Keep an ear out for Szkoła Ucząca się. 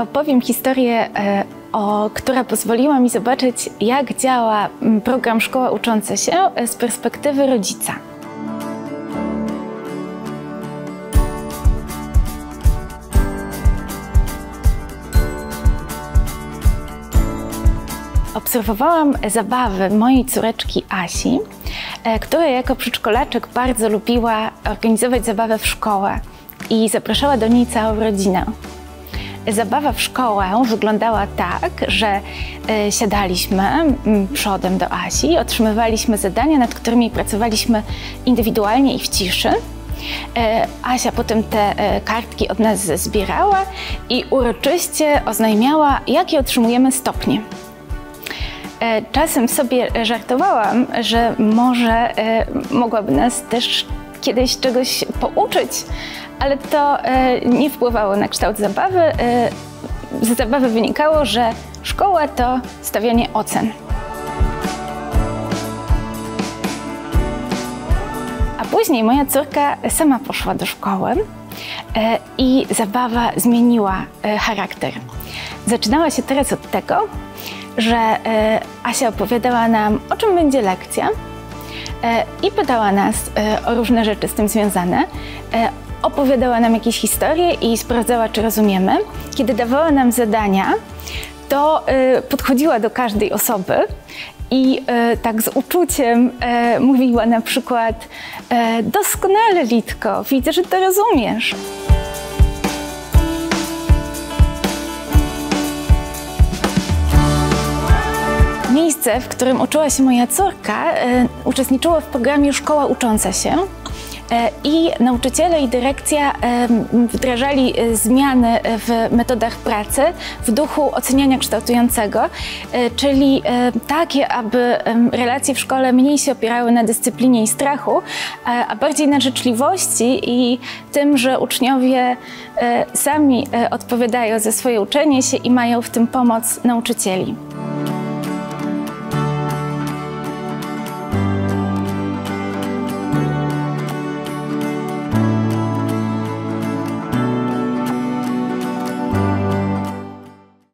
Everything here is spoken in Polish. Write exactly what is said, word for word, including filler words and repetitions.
Opowiem historię, o, która pozwoliła mi zobaczyć, jak działa program Szkoła Ucząca się z perspektywy rodzica. Obserwowałam zabawy mojej córeczki Asi, która jako przedszkolaczek bardzo lubiła organizować zabawę w szkołę i zapraszała do niej całą rodzinę. Zabawa w szkołę wyglądała tak, że siadaliśmy przodem do Asi, otrzymywaliśmy zadania, nad którymi pracowaliśmy indywidualnie i w ciszy. Asia potem te kartki od nas zbierała i uroczyście oznajmiała, jakie otrzymujemy stopnie. Czasem sobie żartowałam, że może mogłaby nas też kiedyś czegoś pouczyć, ale to nie wpływało na kształt zabawy. Z zabawy wynikało, że szkoła to stawianie ocen. A później moja córka sama poszła do szkoły i zabawa zmieniła charakter. Zaczynała się teraz od tego, że Asia opowiadała nam, o czym będzie lekcja i pytała nas o różne rzeczy z tym związane. Opowiadała nam jakieś historie i sprawdzała, czy rozumiemy. Kiedy dawała nam zadania, to podchodziła do każdej osoby i tak z uczuciem mówiła na przykład: doskonale, Litko, widzę, że to rozumiesz. Miejsce, w którym uczyła się moja córka, e, uczestniczyło w programie Szkoła Ucząca się e, i nauczyciele i dyrekcja e, wdrażali zmiany w metodach pracy w duchu oceniania kształtującego, e, czyli e, takie, aby relacje w szkole mniej się opierały na dyscyplinie i strachu, a, a bardziej na życzliwości i tym, że uczniowie e, sami e, odpowiadają za swoje uczenie się i mają w tym pomoc nauczycieli.